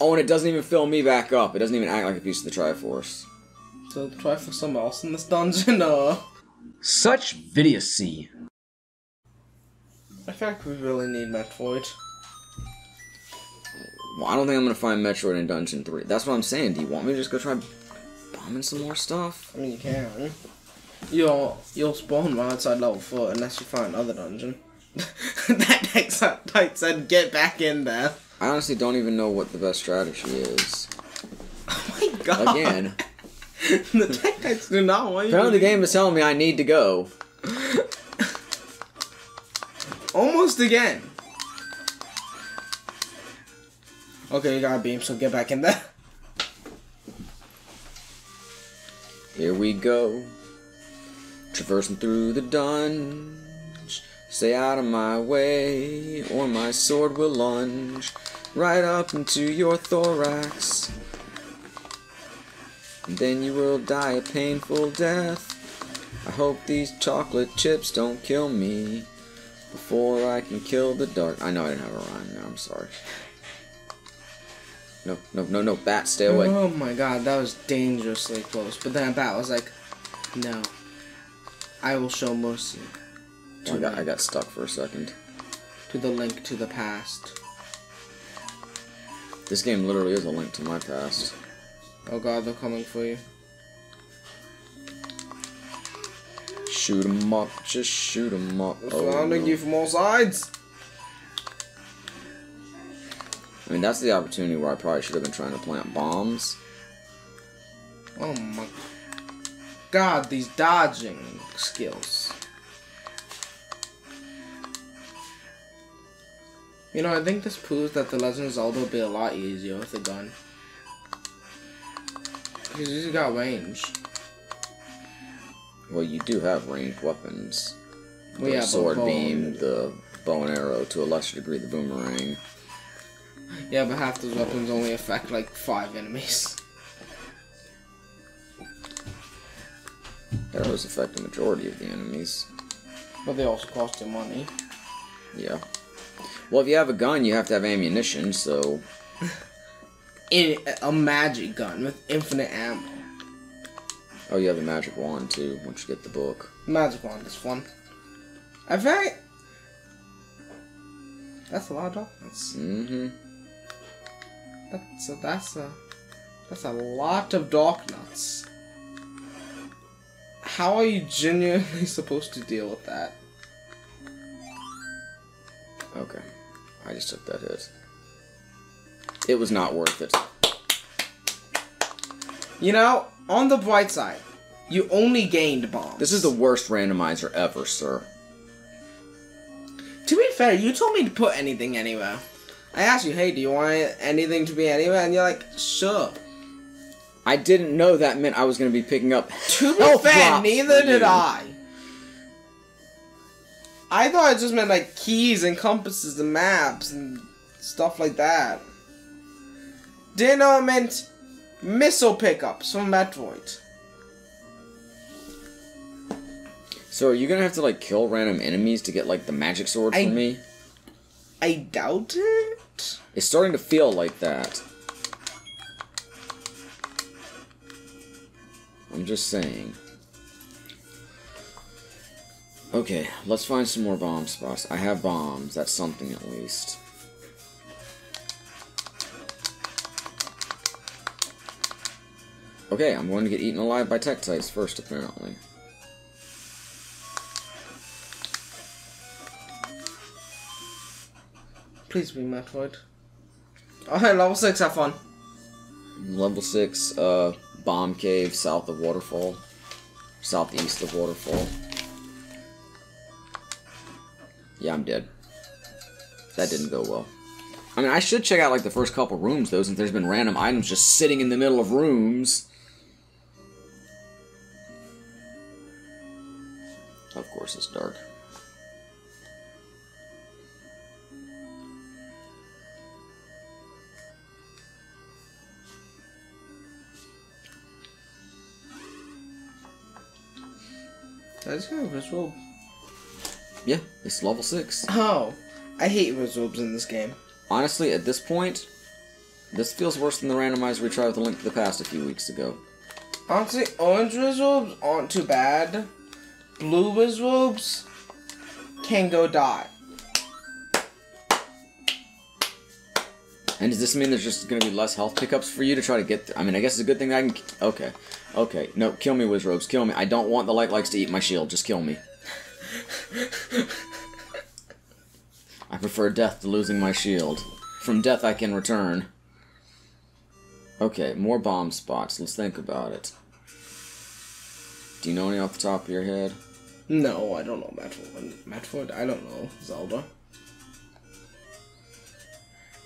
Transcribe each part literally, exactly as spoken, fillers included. Oh, and it doesn't even fill me back up. It doesn't even act like a piece of the Triforce. So the Triforce somewhere else in this dungeon, or...? Such idiocy. I feel like we really need Metroid. Well, I don't think I'm gonna find Metroid in Dungeon three. That's what I'm saying. Do you want me to just go try bombing some more stuff? I mean, you can. You'll, you'll spawn one outside level four unless you find another dungeon. That Tektites said get back in there. I honestly don't even know what the best strategy is. Oh my god. Again. The Tektites do not want you to. The game is telling me I need to go. Almost again. Okay, you got a beam, so get back in there. Here we go. Traversing through the dungeon. Stay out of my way, or my sword will lunge right up into your thorax. And then you will die a painful death. I hope these chocolate chips don't kill me before I can kill the dark. I know I didn't have a rhyme now, I'm sorry. No, no, no, no, bat, stay away. Oh my god, that was dangerously close. But then a bat was like, no, I will show mercy. Oh, I, got, I got stuck for a second. To the Link to the Past. This game literally is a link to my past. Oh god, they're coming for you. Shoot 'em up, just shoot 'em up. They're surrounding you from all sides! I mean, that's the opportunity where I probably should have been trying to plant bombs. Oh my god, these dodging skills. You know, I think this proves that The Legend of Zelda will be a lot easier with a gun. Because you got range. Well, you do have ranged weapons. The well, yeah, sword beam, the bow and arrow, to a lesser degree the boomerang. Yeah, but half those weapons only affect like five enemies. Arrows affect the majority of the enemies. But they also cost you money. Yeah. Well, if you have a gun, you have to have ammunition, so... In a magic gun with infinite ammo. Oh, you have a magic wand, too, once you get the book. Magic wand is fun. I think... That's a lot of documents. Mm-hmm. That's a, that's a... That's a lot of dark nuts. How are you genuinely supposed to deal with that? Okay. I just took that hit. It was not worth it. You know, on the bright side, you only gained bombs. This is the worst randomizer ever, sir. To be fair, you told me to put anything anywhere. I asked you, hey, do you want anything to be anywhere? And you're like, sure. I didn't know that meant I was going to be picking up To be fair, neither did I. I thought it just meant like keys and compasses and maps and stuff like that. Didn't know it meant missile pickups from Metroid. So are you gonna have to like kill random enemies to get like the magic sword from me? I doubt it. It's starting to feel like that. I'm just saying. Okay, let's find some more bomb spots. I have bombs, that's something at least. Okay, I'm going to get eaten alive by Tektites first, apparently. Please be Metroid. Alright, level six, have fun. Level six, uh, bomb cave south of Waterfall. Southeast of Waterfall. Yeah, I'm dead. That didn't go well. I mean, I should check out, like, the first couple rooms, though, since there's been random items just sitting in the middle of rooms. Of course, it's dark. That's kind of visual. Yeah, it's level six. Oh, I hate wizrobes in this game. Honestly, at this point, This feels worse than the randomizer we tried with the Link to the Past a few weeks ago. Honestly, orange wizrobes aren't too bad. Blue wizrobes can go die. And does this mean there's just going to be less health pickups for you to try to get through? I mean, I guess it's a good thing that I can... Okay. Okay. No, kill me, wizrobes. Kill me. I don't want the light likes to eat my shield. Just kill me. I prefer death to losing my shield. From death I can return. Okay, more bomb spots. Let's think about it. Do you know any off the top of your head? No, I don't know Metroid. Metroid? I don't know. Zelda.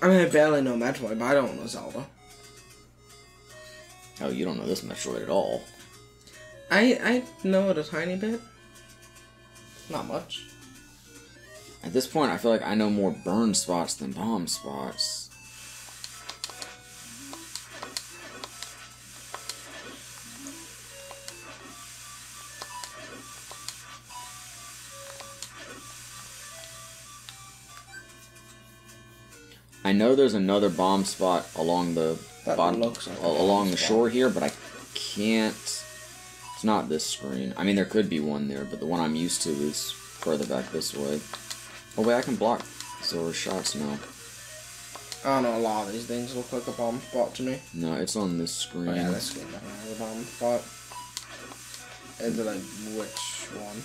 I mean, I barely know Metroid, but I don't know Zelda. Oh, you don't know this Metroid at all. I I know it a tiny bit. Not much. At this point, I feel like I know more burn spots than bomb spots. I know there's another bomb spot along the bottom, like along the shore here, but I can't. It's not this screen. I mean, there could be one there, but the one I'm used to is further back this way. Oh wait, I can block Zora's shots now. I don't know. A lot of these things look like a bomb spot to me. No, it's on this screen. Oh yeah, this screen definitely has a bomb spot. Is it like which one?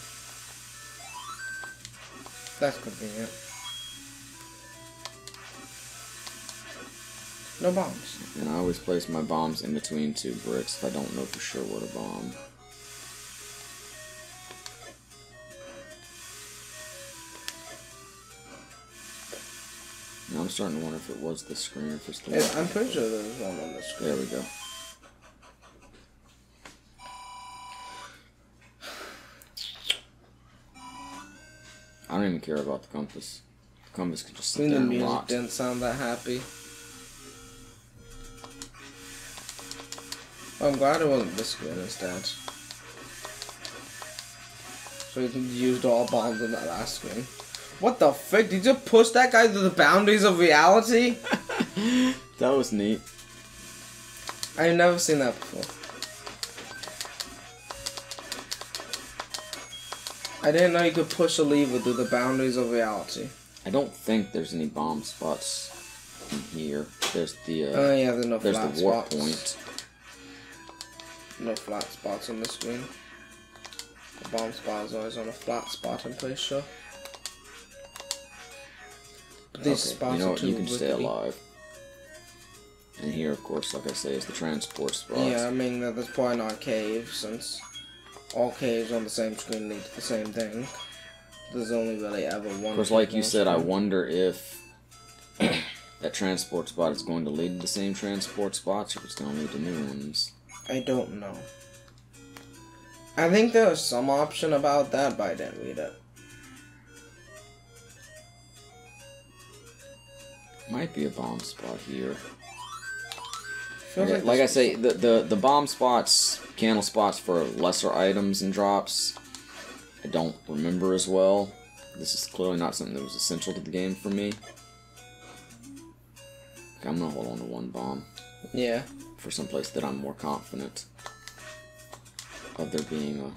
That's convenient. No bombs. And I always place my bombs in between two bricks if I don't know for sure what a bomb. Now I'm starting to wonder if it was the screen or if it's the yeah, I'm pretty sure there's one on the screen. There we go. I don't even care about the compass. The compass could just sit there and rot. The music didn't sound that happy. I'm glad it wasn't this good instead. So you used all bombs in that last screen. What the frick? Did you just push that guy to the boundaries of reality? That was neat. I've never seen that before. I didn't know you could push a lever through the boundaries of reality. I don't think there's any bomb spots in here. There's the uh, oh, yeah, there's no there's the warp spots. point. No flat spots on the screen. The bomb spot is always on a flat spot, I'm pretty sure. But these okay. spots you know are what? You can wickedy. stay alive. And here, of course, like I say, is the transport spot. Yeah, I mean, that's probably not a cave, since all caves on the same screen lead to the same thing. There's only really ever one. Of course, like you said, screen. I wonder if that transport spot is going to lead to the same transport spots, or if it's going to lead to new ones. I don't know. I think there was some option about that, but I didn't read it. Might be a bomb spot here. Feels like, like I say, the, the, the bomb spots, candle spots for lesser items and drops, I don't remember as well. This is clearly not something that was essential to the game for me. Okay, I'm gonna hold on to one bomb. Yeah. For some place that I'm more confident of there being a...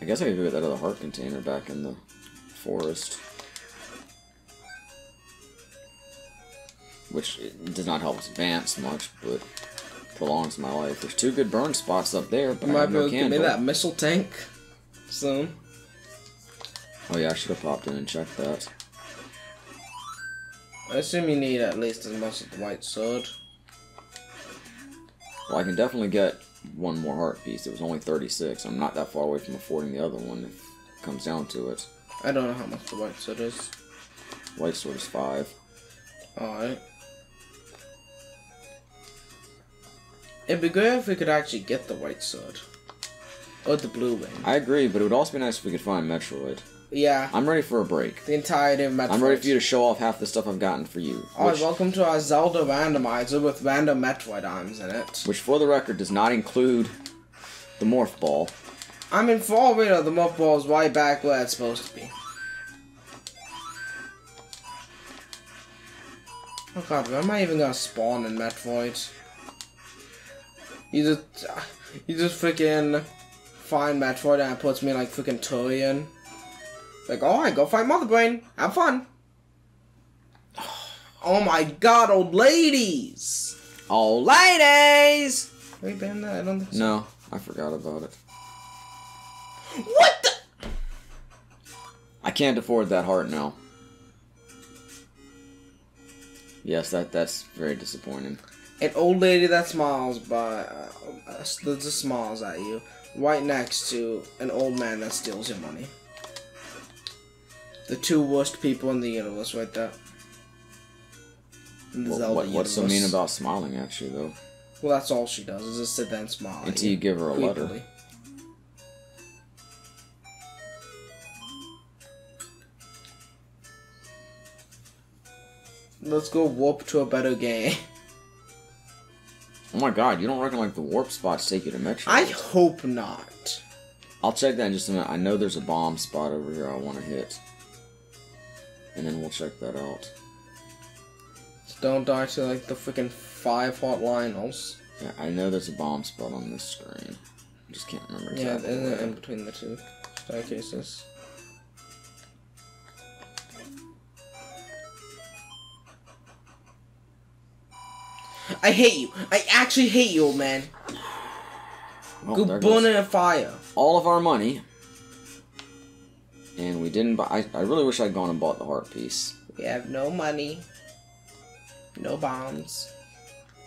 I guess I could go get that other heart container back in the forest. Which it does not help us advance much, but prolongs my life. There's two good burn spots up there, but you I have no candle. Might be able to give me that missile tank soon. Oh yeah, I should have popped in and checked that. I assume you need at least as much of the white sword. Well, I can definitely get one more heart piece. It was only thirty-six. I'm not that far away from affording the other one if it comes down to it. I don't know how much the white sword is. White sword is five. Alright. It'd be good if we could actually get the white sword. Or the blue wing. I agree, but it would also be nice if we could find Metroid. Yeah. I'm ready for a break. The entirety of Metroid. I'm ready for you to show off half the stuff I've gotten for you. Alright, which... welcome to our Zelda randomizer with random Metroid items in it. Which, for the record, does not include the Morph Ball. I mean, for all we know, the Morph Ball is right back where it's supposed to be. Oh god, where am I even gonna spawn in Metroid? You just, you just freaking find Metroid and it puts me in like freaking Turian. Like, alright, go find Mother Brain. Have fun. Oh my god, old ladies! Old ladies! Have you been there? I don't think so. No, I forgot about it. What the? I can't afford that heart now. Yes, that that's very disappointing. An old lady that smiles by uh, uh, just smiles at you, right next to an old man that steals your money. The two worst people in the universe, right there. In the well, Zelda what, what's universe. So mean about smiling at you, though? Well, that's all she does is just sit there and smile. Until you, you give her a creepily. letter. Let's go warp to a better game. Oh my god, you don't reckon like the warp spots take you to Metroid? I hope not. I'll check that in just a minute. I know there's a bomb spot over here I want to hit. And then we'll check that out. Just don't die to like the freaking five hot Lionels. Yeah, I know there's a bomb spot on this screen. I just can't remember exactly. Yeah, isn't it in between the two staircases? I hate you. I actually hate you, old man. Well, go burn in a fire. All of our money. And we didn't buy... I, I really wish I'd gone and bought the heart piece. We have no money. No bombs.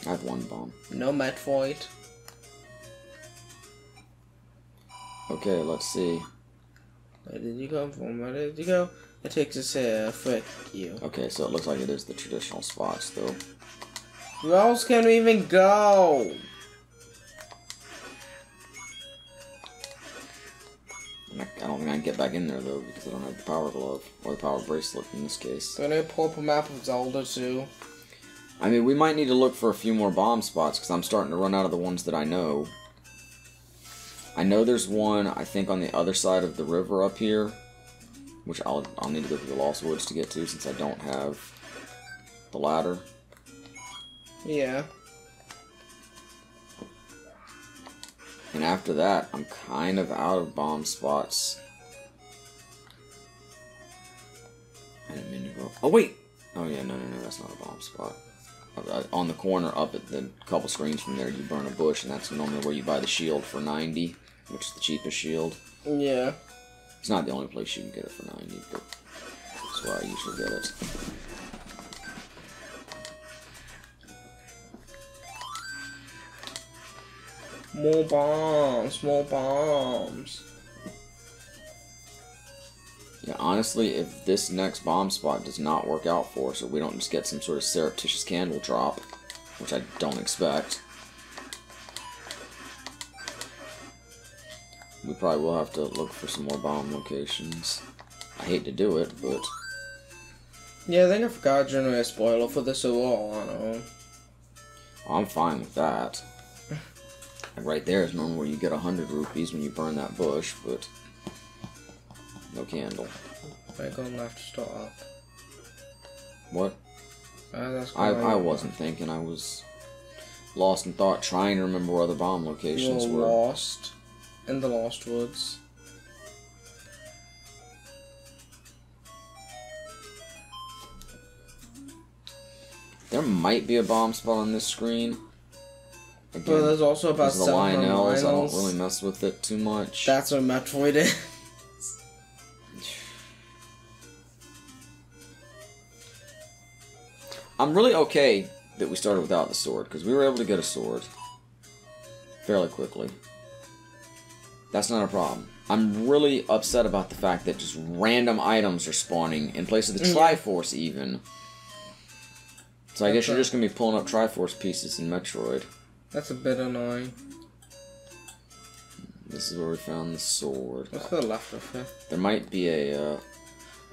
I have one bomb. No Metroid. Okay, let's see. Where did you come from? Where did you go? It takes us here. Frick you. Okay, so it looks like it is the traditional spots, though. Where else can we even go? I don't think I can get back in there though because I don't have the power glove or the power bracelet in this case. Don't I pull up a map of Zelda too? I mean, we might need to look for a few more bomb spots because I'm starting to run out of the ones that I know. I know there's one I think on the other side of the river up here, which I'll I'll need to go through the Lost Woods to get to since I don't have the ladder. Yeah. And after that, I'm kind of out of bomb spots. I didn't mean to go. Oh, wait! Oh, yeah, no, no, no, that's not a bomb spot. On the corner up at the couple screens from there, you burn a bush, and that's normally where you buy the shield for ninety, which is the cheapest shield. Yeah. It's not the only place you can get it for ninety, but that's where I usually get it. More bombs, more bombs. Yeah, honestly, if this next bomb spot does not work out for us, or we don't just get some sort of surreptitious candle drop, which I don't expect, we probably will have to look for some more bomb locations. I hate to do it, but... Yeah, I think I forgot to generate a spoiler for this overall, I know. I'm fine with that. Like right there is normally where you get a hundred rupees when you burn that bush, but no candle. Right, go left, start up. What? Uh, that's I I wasn't thinking. I was lost in thought, trying to remember where other bomb locations You're were. Lost in the Lost Woods. There might be a bomb spot on this screen. Again, but there's also about there's the seven Lionels. I don't really mess with it too much. That's what Metroid is. I'm really okay that we started without the sword, because we were able to get a sword fairly quickly. That's not a problem. I'm really upset about the fact that just random items are spawning in place of the mm-hmm. Triforce even. So I That's guess you're just going to be pulling up Triforce pieces in Metroid. That's a bit annoying. This is where we found the sword. What's the left of here? There might be a... Uh...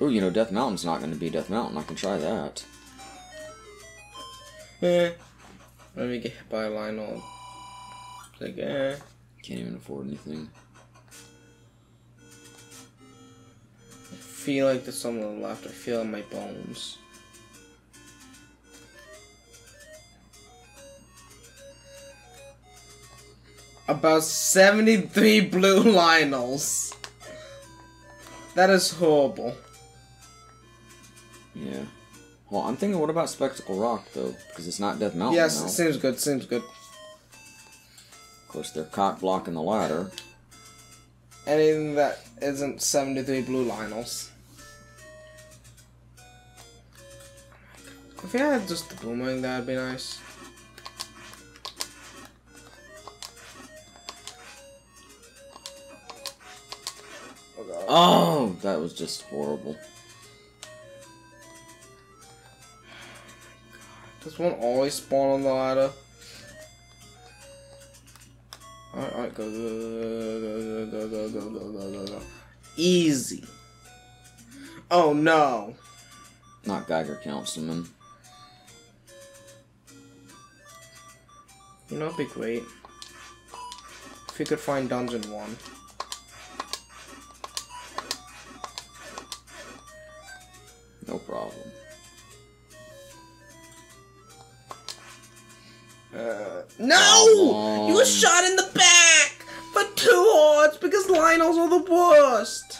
Oh, you know, Death Mountain's not going to be Death Mountain. I can try that. Eh. Let me get hit by a Lionel. It's like, eh. Can't even afford anything. I feel like there's something left. I feel in my bones. about seventy-three blue Lionels. That is horrible. Yeah. Well, I'm thinking, what about Spectacle Rock, though? Because it's not Death Mountain. Yes, now. It seems good, seems good. Of course, they're cock blocking the ladder. Anything that isn't seventy-three blue Lionels. If you had just the boomerang, that'd be nice. Oh, God. Oh, that was just horrible. Does one always spawn on the ladder? Alright, alright, go, go, go, go, go, go, go, go, go, go. Easy. Oh no. Not Geiger Councilman. You know, it'd be great if you could find Dungeon one. No problem. Uh, no! You were shot in the back for two hordes because Lionels are the worst.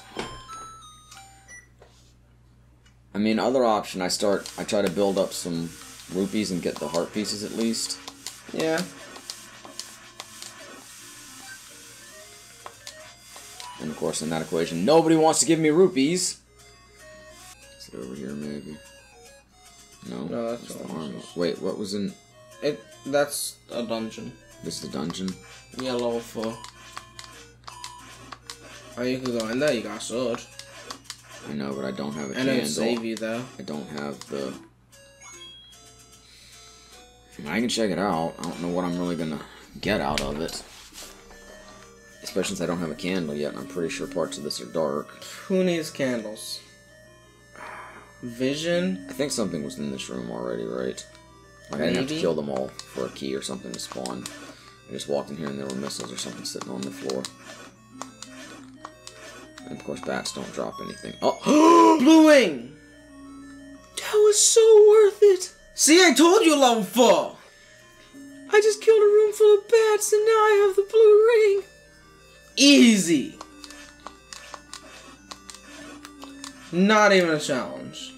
I mean, other option. I start. I try to build up some rupees and get the heart pieces at least. Yeah. And of course, in that equation, nobody wants to give me rupees. Is it over here, maybe? No. No, that's the armor. Wait, what was in? It, that's a dungeon. This is a dungeon? Yeah, level four. Oh, you can go in there, you got a sword. I know, but I don't have a candle. I didn't save you, though. I don't have the... I can check it out. I don't know what I'm really gonna get out of it. Especially since I don't have a candle yet, and I'm pretty sure parts of this are dark. Who needs candles? Vision? I think something was in this room already, right? Like, I didn't have to kill them all for a key or something to spawn. I just walked in here and there were missiles or something sitting on the floor. And of course, bats don't drop anything. Oh! Blue Wing! That was so worth it! See, I told you level four! I just killed a room full of bats and now I have the blue ring! Easy! Not even a challenge.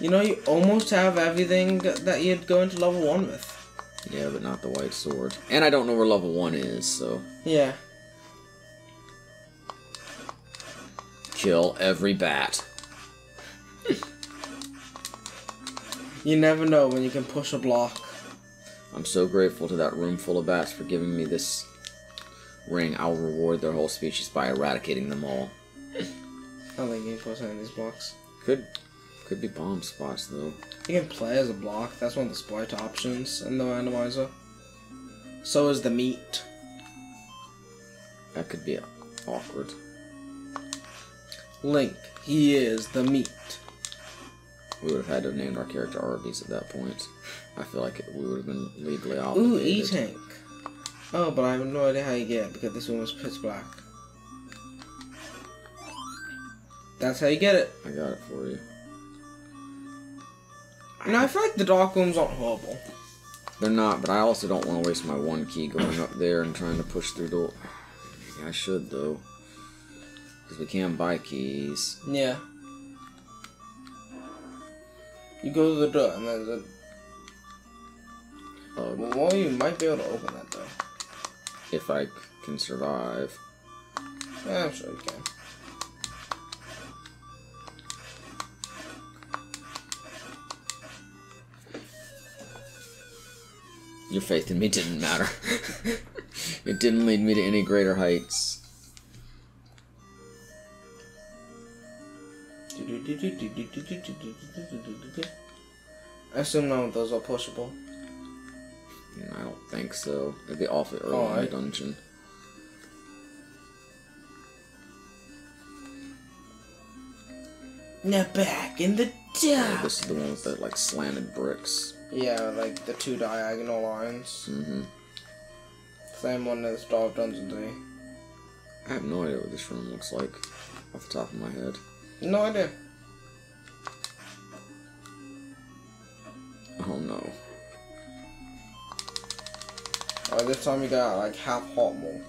You know, you almost have everything that you'd go into level one with. Yeah, but not the white sword. And I don't know where level one is, so... Yeah. Kill every bat. You never know when you can push a block. I'm so grateful to that room full of bats for giving me this ring. I'll reward their whole species by eradicating them all. I don't think you can push any of these blocks. Good. Could be bomb spots, though. You can play as a block. That's one of the split options in the randomizer. So is the meat. That could be awkward. Link, he is the meat. We would have had to have named our character Arby's at that point. I feel like it, we would have been legally obligated. Ooh, E-Tank. Oh, but I have no idea how you get it because this one was pitch black. That's how you get it. I got it for you. You know, I feel like the dark rooms aren't horrible. They're not, but I also don't want to waste my one key going up there and trying to push through the... Maybe I should, though. Because we can buy keys. Yeah. You go to the door, and there's a... Uh, well, you might be able to open that, though. If I can survive. Yeah, I'm sure you can. Your faith in me didn't matter. It didn't lead me to any greater heights. I assume none of those are pushable. I don't think so. It'd be awfully early oh, in the I... dungeon. Now back in the dark. Oh, this is the one with the like slanted bricks. Yeah, like the two diagonal lines. Mm-hmm. Same one as Star of Dungeon three. I have no idea what this room looks like off the top of my head. No idea. Oh no. By this time you got like half heart more.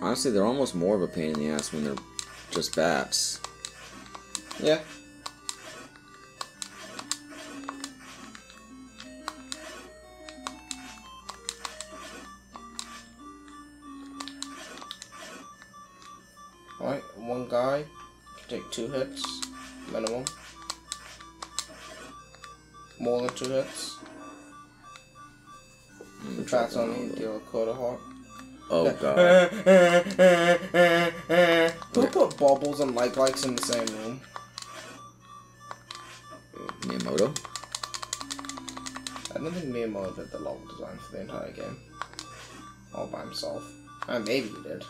Honestly, they're almost more of a pain in the ass when they're just bats. Yeah. Alright, one guy can take two hits, minimum. More than two hits. The bats only deal a quarter heart. Oh god. Don't put bubbles and like likes in the same room. Miyamoto? I don't think Miyamoto did the level design for the entire game. All by himself. Uh, maybe he did.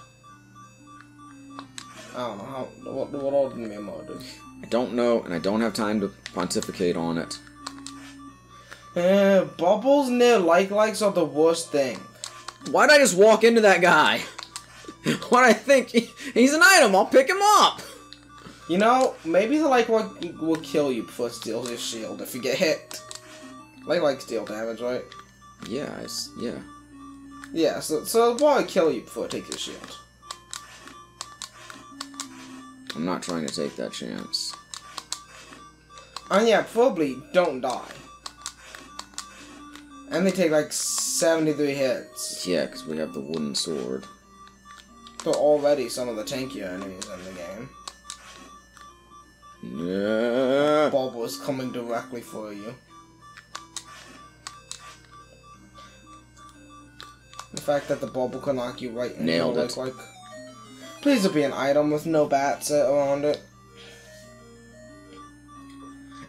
I don't know how what what all did Miyamoto do? I don't know, and I don't have time to pontificate on it. Uh, bubbles near like likes are the worst thing. Why'd I just walk into that guy? Why'd I think? He, he's an item, I'll pick him up! You know, maybe the like like will kill you before it steals your shield if you get hit. Like like deal damage, right? Yeah, it's, yeah. Yeah, so, so it'll probably kill you before it takes your shield. I'm not trying to take that chance. And yeah, probably don't die. And they take like seventy-three hits. Yeah, because we have the wooden sword. They're already some of the tankier enemies in the game. Yeah. Bob was coming directly for you. The fact that the bubble can knock you right in the like, like. Please be an item with no bats around it.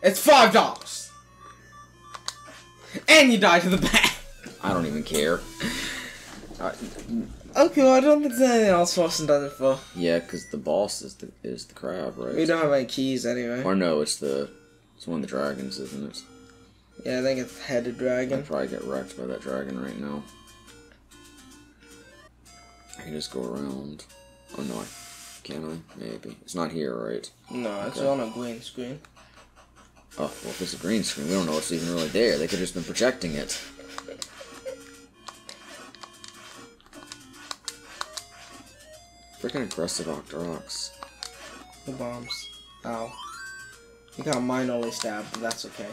It's five dollars. And you die to the bat. I don't even care. uh, okay, well, I don't think there's anything else Boston does it for. Yeah, because the boss is the is the crab, right? We don't have any keys anyway. Or no, it's the it's one of the dragons, isn't it? Yeah, I think it's headed dragon. I'd probably get wrecked by that dragon right now. I can just go around. Oh no, I can I? Maybe. It's not here, right? No, it's okay. On a green screen. Oh, well, if it's a green screen, we don't know what's even really there. They could have just been projecting it. Freaking aggressive Octoroks. The bombs. Ow. You got mine only stabbed, but that's okay.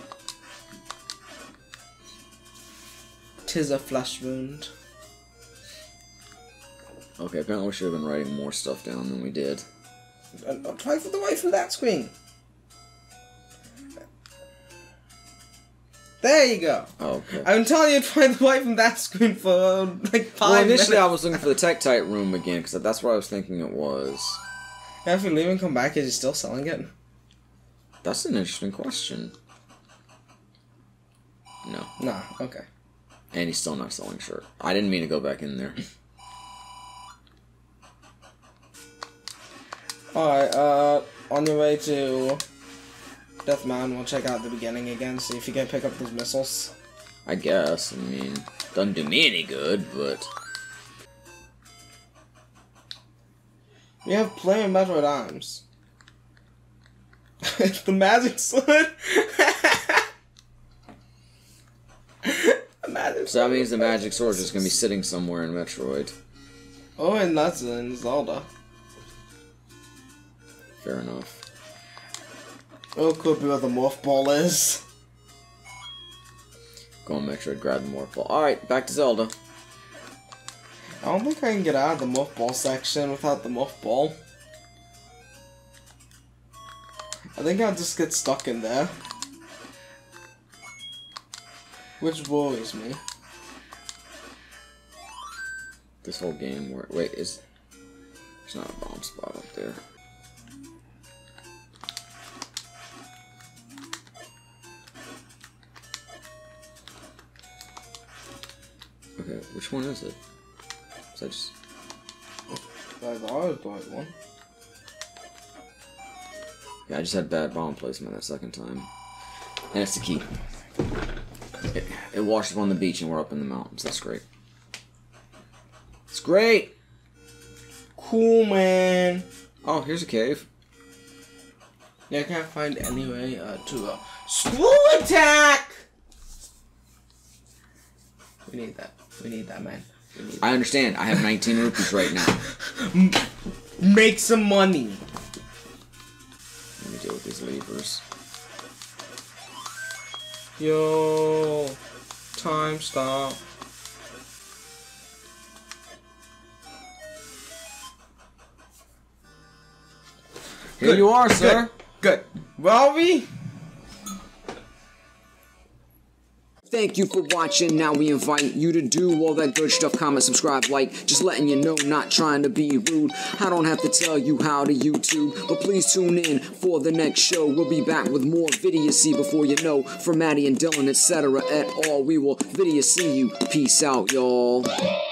Tis a flesh wound. Okay, apparently we should have been writing more stuff down than we did. I'll try for the way from that screen. There you go. Oh, okay. I'm telling you to find the light from that screen for uh, like five Well, initially minutes. I was looking for the Tektite room again, because that's what I was thinking it was. And if you leave and come back, is he still selling it? That's an interesting question. No. Nah, okay. And he's still not selling shirt. I didn't mean to go back in there. Alright, uh, on your way to Death Mountain, we'll check out the beginning again, see if you can pick up those missiles. I guess, I mean, doesn't do me any good, but... You have plenty of Metroid arms. It's the magic sword! magic so that means the magic sword is gonna be sitting somewhere in Metroid. Oh, and that's in Zelda. Fair enough. Oh, could be where the Morph Ball is. Go on, make sure to grab the Morph Ball. Alright, back to Zelda. I don't think I can get out of the Morph Ball section without the Morph Ball. I think I'll just get stuck in there. Which worries me. This whole game where... Wait, is... There's not a bomb spot up there. Okay, which one is it? So I just... That's always the right one. Yeah, I just had bad bomb placement that second time. And it's the key. It, it washes on the beach and we're up in the mountains. That's great. It's great! Cool, man! Oh, here's a cave. Yeah, I can't find any way uh, to... Uh, Screw Attack! We need that. We need that, man. We need that. I understand. I have nineteen rupees right now. M make some money. Let me deal with these levers. Yo, time stop. Here good, you are, sir. Good. good. Robbie? Thank you for watching. Now we invite you to do all that good stuff. Comment, subscribe, like. Just letting you know, not trying to be rude. I don't have to tell you how to YouTube. But please tune in for the next show. We'll be back with more video see before you know. From Matty and Dylan, et cetera, et al. We will video see you. Peace out, y'all.